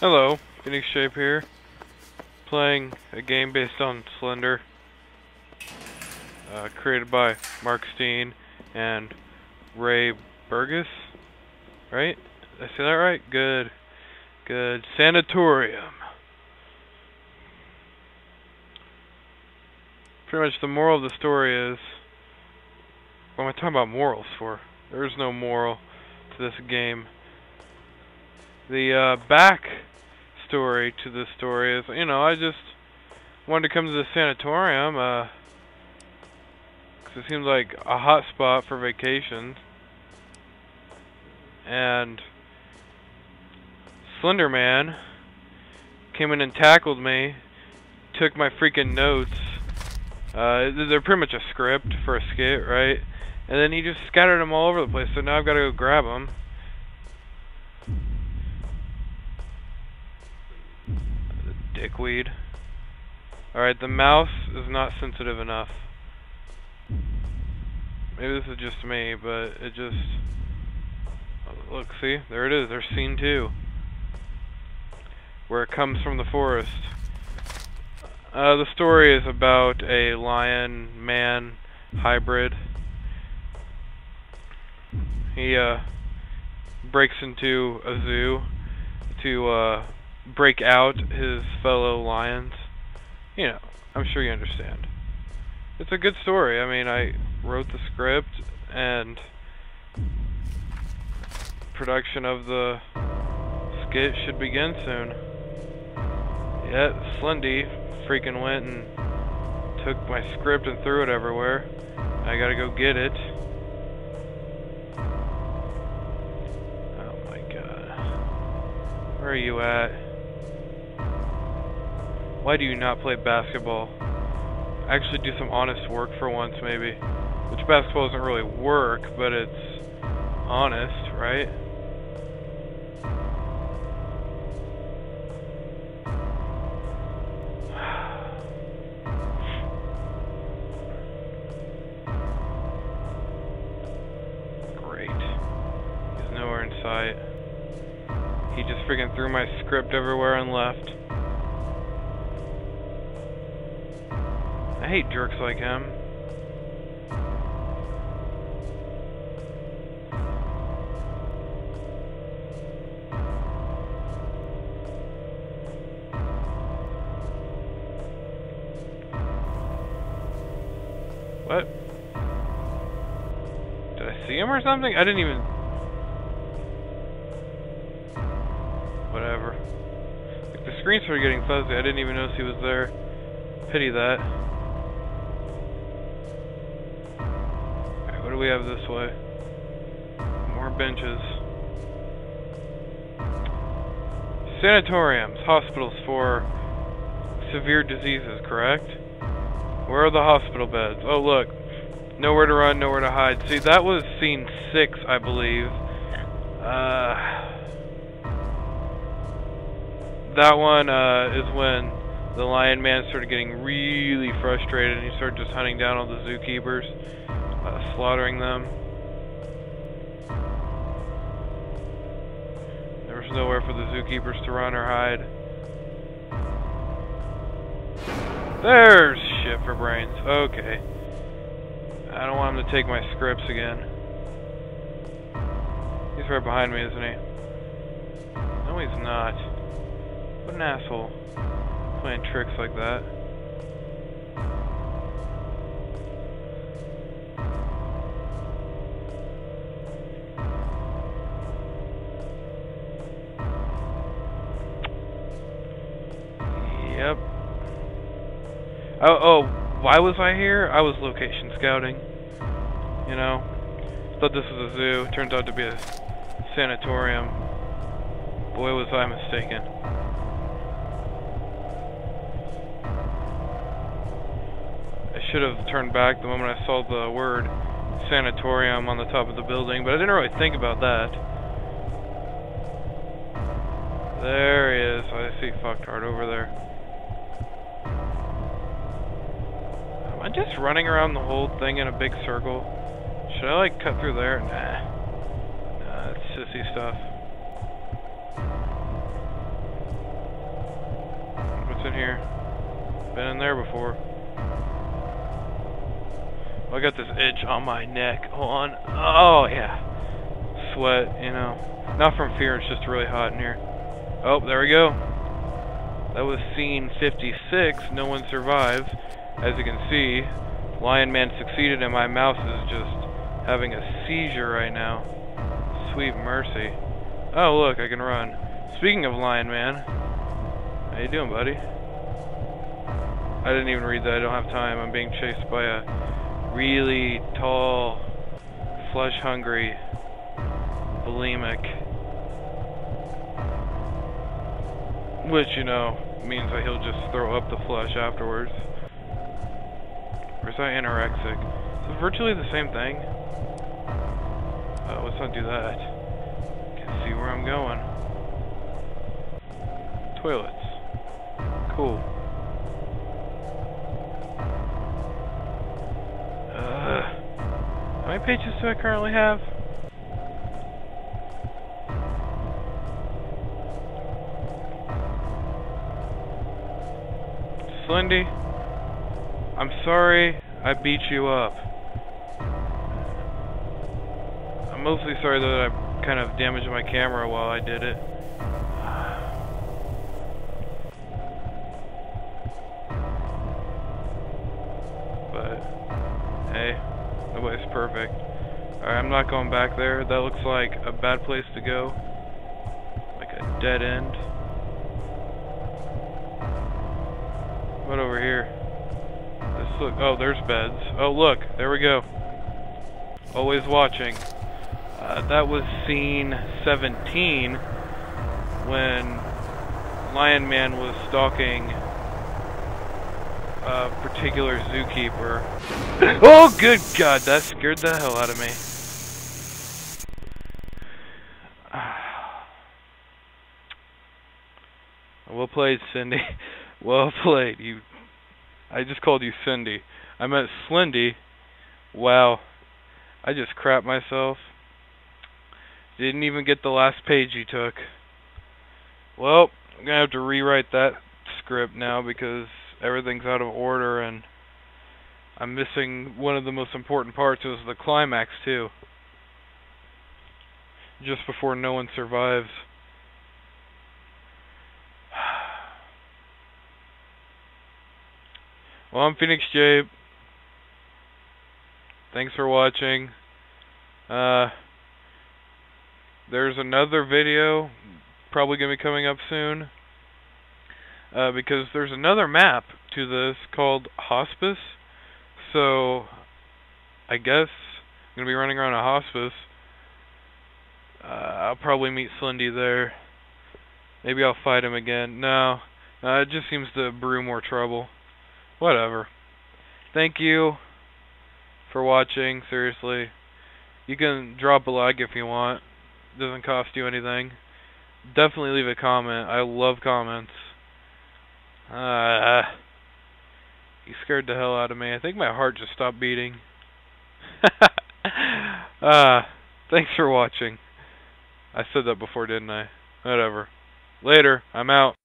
Hello, Phoenix Shape here, playing a game based on Slender, created by Mark Steen and Ray Burgess, right? Did I say that right? Good, good. Sanatorium. Pretty much the moral of the story is, what am I talking about morals for? There is no moral to this game. The back story to this story is, you know, I just wanted to come to the sanatorium, because it seems like a hot spot for vacations. And Slenderman came in and tackled me, took my freaking notes. They're pretty much a script for a skit, right? And then he just scattered them all over the place, so now I've got to go grab them. The dickweed. Alright, the mouse is not sensitive enough. Maybe this is just me, but it just... Look, see? There it is. There's scene 2. Where it comes from the forest. The story is about a lion-man hybrid. He, breaks into a zoo to, break out his fellow lions. You know, I'm sure you understand. It's a good story. I mean, I wrote the script and production of the skit should begin soon. Yet, Slendy freaking went and took my script and threw it everywhere. I gotta go get it. Oh my god. Where are you at? Why do you not play basketball? Actually do some honest work for once, maybe. Which basketball isn't really work, but it's honest, right? Great. He's nowhere in sight. He just freaking threw my script everywhere and left. I hate jerks like him. What? Did I see him or something? I didn't even... Whatever. Like, the screens were getting fuzzy. I didn't even notice he was there. Pity that. Alright, what do we have this way? More benches. Sanatoriums. Hospitals for severe diseases, correct? Where are the hospital beds? Oh, look. Nowhere to run, nowhere to hide. See, that was scene 6, I believe. That one is when the lion man started getting really frustrated and he started just hunting down all the zookeepers, slaughtering them. There was nowhere for the zookeepers to run or hide. There's shit for brains. Okay. I don't want him to take my scripts again. He's right behind me, isn't he? No, he's not. What an asshole. Playing tricks like that. Yep. Oh, why was I here? I was location scouting. You know, thought this was a zoo. Turns out to be a sanatorium. Boy, was I mistaken. I should have turned back the moment I saw the word sanatorium on the top of the building, but I didn't really think about that. There he is. I see fucktard over there. Am I just running around the whole thing in a big circle? Should I, like, cut through there? Nah. Nah, it's sissy stuff. here. Been in there before. I got this itch on my neck. Hold on. Oh, yeah. Sweat, you know. Not from fear, it's just really hot in here. Oh, there we go. That was scene 56. No one survives. As you can see, Lion Man succeeded and my mouse is just having a seizure right now. Sweet mercy. Oh, look, I can run. Speaking of Lion Man, how you doing, buddy? I didn't even read that. I don't have time. I'm being chased by a really tall, flesh-hungry, bulimic, which, you know, means that he'll just throw up the flesh afterwards. Or is that anorexic? Is it virtually the same thing? Let's not do that. Can see where I'm going. Toilets. Cool. How many pages do I currently have? Slendy, I'm sorry I beat you up. I'm mostly sorry that I kind of damaged my camera while I did it. But, hey. Nobody's perfect. Alright, I'm not going back there. That looks like a bad place to go. Like a dead end. What over here? This look. Oh, there's beds. Oh, look. There we go. Always watching. That was scene 17 when Lion Man was stalking a particular zookeeper. Oh, good God, that scared the hell out of me. Well played, Cindy. Well played. You. I just called you Cindy. I meant Slendy. Wow. I just crapped myself. Didn't even get the last page you took. Well, I'm gonna have to rewrite that script now because everything's out of order and I'm missing one of the most important parts, is the climax too. Just before no one survives. Well, I'm PhoenixJape. Thanks for watching. There's another video probably gonna be coming up soon. Because there's another map to this called Hospice, so I guess I'm going to be running around a hospice. I'll probably meet Slendy there. Maybe I'll fight him again. No, it just seems to brew more trouble. Whatever. Thank you for watching, seriously. You can drop a like if you want. It doesn't cost you anything. Definitely leave a comment. I love comments. You scared the hell out of me. I think my heart just stopped beating. Thanks for watching. I said that before, didn't I? Whatever. Later. I'm out.